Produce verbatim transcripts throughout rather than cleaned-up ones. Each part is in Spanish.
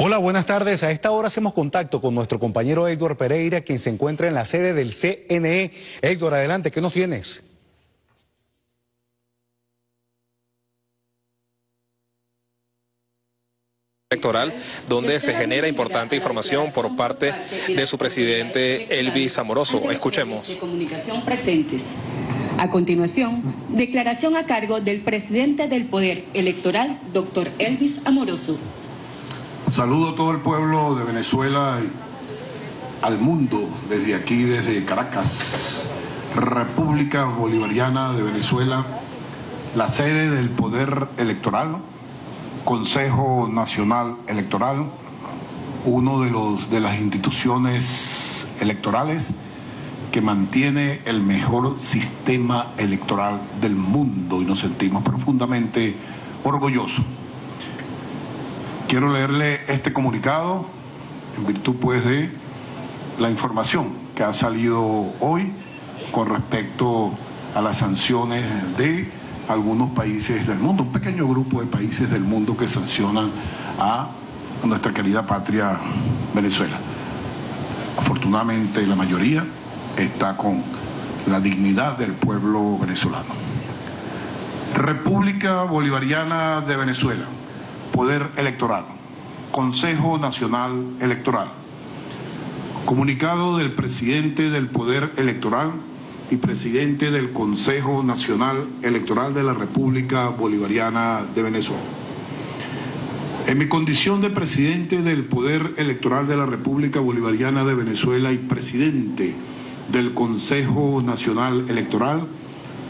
Hola, buenas tardes. A esta hora hacemos contacto con nuestro compañero Edward Pereira, quien se encuentra en la sede del C N E. Edward, adelante, ¿qué nos tienes? Electoral, donde se genera importante información por parte de su presidente Elvis Amoroso. Escuchemos. De comunicación presentes. A continuación, declaración a cargo del presidente del Poder Electoral, doctor Elvis Amoroso. Saludo a todo el pueblo de Venezuela, al mundo, desde aquí, desde Caracas, República Bolivariana de Venezuela, la sede del Poder Electoral, Consejo Nacional Electoral, uno de los de las instituciones electorales que mantiene el mejor sistema electoral del mundo, y nos sentimos profundamente orgullosos. Quiero leerle este comunicado en virtud pues de la información que ha salido hoy con respecto a las sanciones de algunos países del mundo, un pequeño grupo de países del mundo que sancionan a nuestra querida patria Venezuela. Afortunadamente la mayoría está con la dignidad del pueblo venezolano. República Bolivariana de Venezuela, Poder Electoral, Consejo Nacional Electoral. Comunicado del presidente del Poder Electoral y presidente del Consejo Nacional Electoral de la República Bolivariana de Venezuela. En mi condición de presidente del Poder Electoral de la República Bolivariana de Venezuela y presidente del Consejo Nacional Electoral,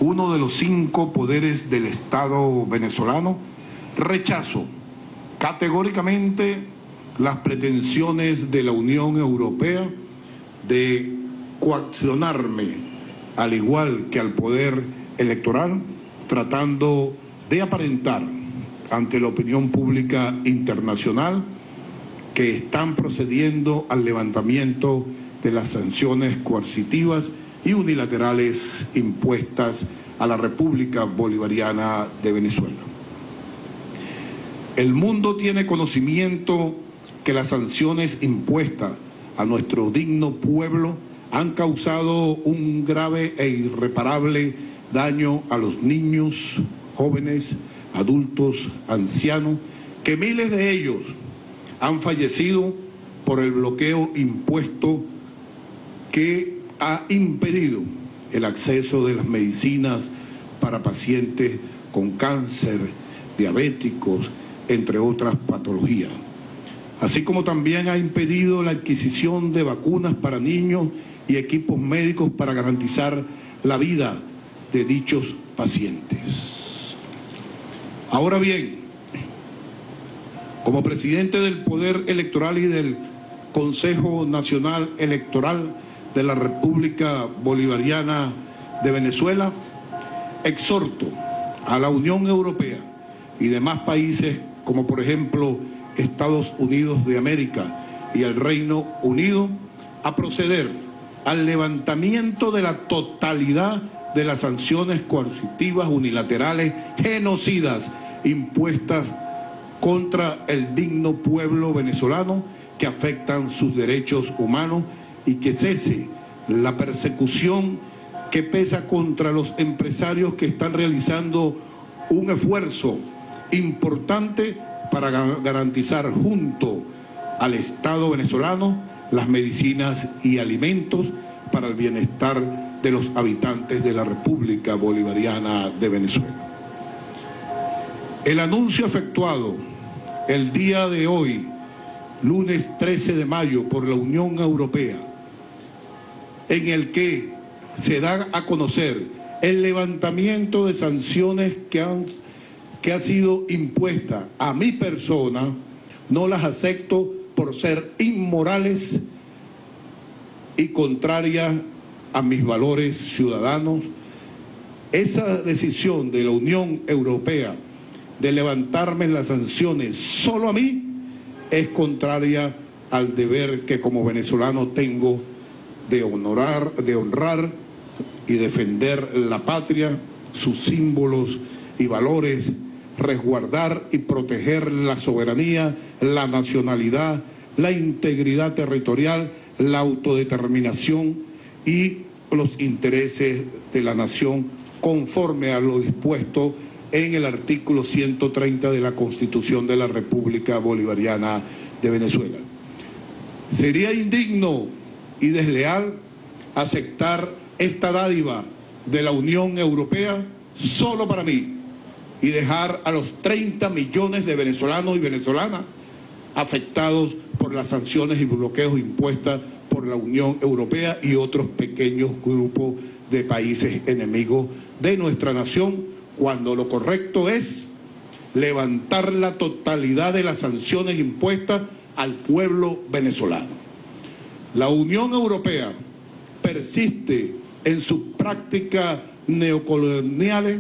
uno de los cinco poderes del Estado venezolano, rechazo categóricamente las pretensiones de la Unión Europea de coaccionarme, al igual que al Poder Electoral, tratando de aparentar ante la opinión pública internacional que están procediendo al levantamiento de las sanciones coercitivas y unilaterales impuestas a la República Bolivariana de Venezuela. El mundo tiene conocimiento que las sanciones impuestas a nuestro digno pueblo han causado un grave e irreparable daño a los niños, jóvenes, adultos, ancianos, que miles de ellos han fallecido por el bloqueo impuesto que ha impedido el acceso de las medicinas para pacientes con cáncer, diabéticos, entre otras patologías, así como también ha impedido la adquisición de vacunas para niños y equipos médicos para garantizar la vida de dichos pacientes. Ahora bien, como presidente del Poder Electoral y del Consejo Nacional Electoral de la República Bolivariana de Venezuela, exhorto a la Unión Europea y demás países como por ejemplo Estados Unidos de América y el Reino Unido a proceder al levantamiento de la totalidad de las sanciones coercitivas unilaterales genocidas impuestas contra el digno pueblo venezolano que afectan sus derechos humanos y que cese la persecución que pesa contra los empresarios que están realizando un esfuerzo importante para garantizar junto al Estado venezolano las medicinas y alimentos para el bienestar de los habitantes de la República Bolivariana de Venezuela. El anuncio efectuado el día de hoy, lunes trece de mayo, por la Unión Europea, en el que se da a conocer el levantamiento de sanciones que han que ha sido impuesta a mi persona, no las acepto por ser inmorales y contrarias a mis valores ciudadanos. Esa decisión de la Unión Europea de levantarme las sanciones solo a mí es contraria al deber que como venezolano tengo de honorar, de honrar y defender la patria, sus símbolos y valores, resguardar y proteger la soberanía, la nacionalidad, la integridad territorial, la autodeterminación y los intereses de la nación conforme a lo dispuesto en el artículo ciento treinta de la Constitución de la República Bolivariana de Venezuela. Sería indigno y desleal aceptar esta dádiva de la Unión Europea solo para mí y dejar a los treinta millones de venezolanos y venezolanas afectados por las sanciones y bloqueos impuestas por la Unión Europea y otros pequeños grupos de países enemigos de nuestra nación, cuando lo correcto es levantar la totalidad de las sanciones impuestas al pueblo venezolano. La Unión Europea persiste en sus prácticas neocoloniales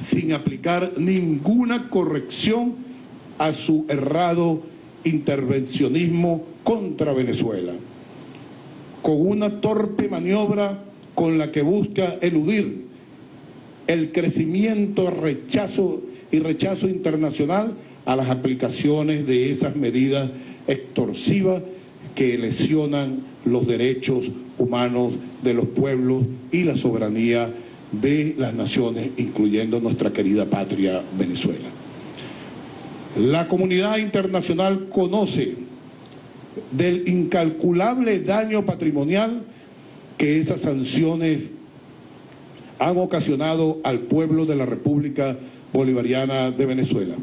sin aplicar ninguna corrección a su errado intervencionismo contra Venezuela, con una torpe maniobra con la que busca eludir el crecimiento, rechazo y rechazo internacional a las aplicaciones de esas medidas extorsivas que lesionan los derechos humanos de los pueblos y la soberanía de las naciones, incluyendo nuestra querida patria Venezuela. La comunidad internacional conoce del incalculable daño patrimonial que esas sanciones han ocasionado al pueblo de la República Bolivariana de Venezuela,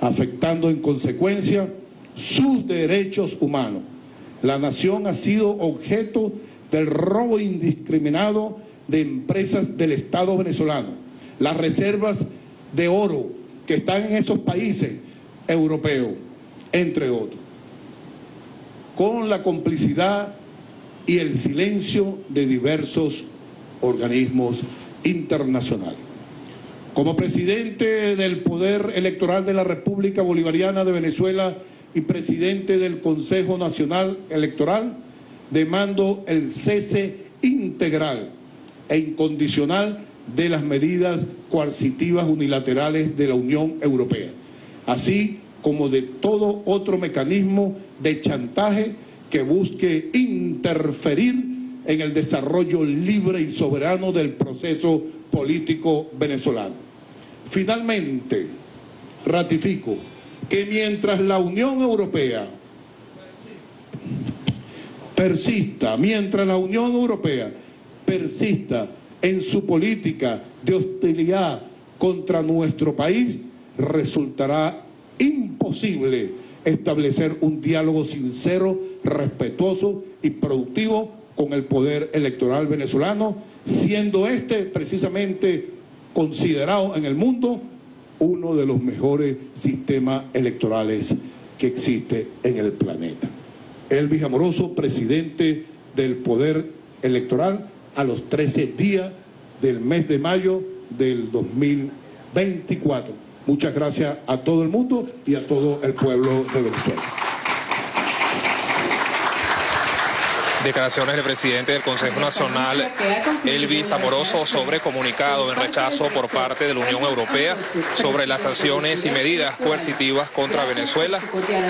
afectando en consecuencia sus derechos humanos. La nación ha sido objeto del robo indiscriminado de empresas del Estado venezolano. Las reservas de oro que están en esos países europeos, entre otros, con la complicidad y el silencio de diversos organismos internacionales. Como presidente del Poder Electoral de la República Bolivariana de Venezuela y presidente del Consejo Nacional Electoral, demando el cese integral e incondicional de las medidas coercitivas unilaterales de la Unión Europea, así como de todo otro mecanismo de chantaje que busque interferir en el desarrollo libre y soberano del proceso político venezolano. Finalmente, ratifico que mientras la Unión Europea persista, mientras la Unión Europea persista en su política de hostilidad contra nuestro país, resultará imposible establecer un diálogo sincero, respetuoso y productivo con el Poder Electoral venezolano, siendo este precisamente considerado en el mundo uno de los mejores sistemas electorales que existe en el planeta. Elvis Amoroso, presidente del Poder Electoral, a los trece días del mes de mayo del dos mil veinticuatro. Muchas gracias a todo el mundo y a todo el pueblo de Venezuela. Declaraciones del presidente del Consejo Nacional, Elvis Amoroso, sobre comunicado en rechazo por parte de la Unión Europea sobre las sanciones y medidas coercitivas contra Venezuela.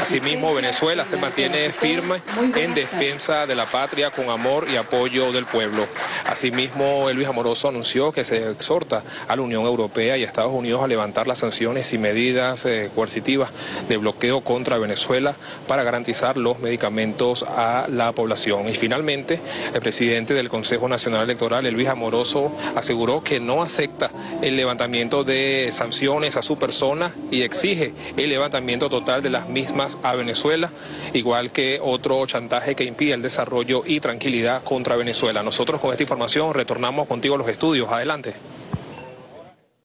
Asimismo, Venezuela se mantiene firme en defensa de la patria con amor y apoyo del pueblo. Asimismo, Elvis Amoroso anunció que se exhorta a la Unión Europea y a Estados Unidos a levantar las sanciones y medidas eh, coercitivas de bloqueo contra Venezuela para garantizar los medicamentos a la población. Finalmente, el presidente del Consejo Nacional Electoral, Elvis Amoroso, aseguró que no acepta el levantamiento de sanciones a su persona y exige el levantamiento total de las mismas a Venezuela, igual que otro chantaje que impide el desarrollo y tranquilidad contra Venezuela. Nosotros con esta información retornamos contigo a los estudios. Adelante.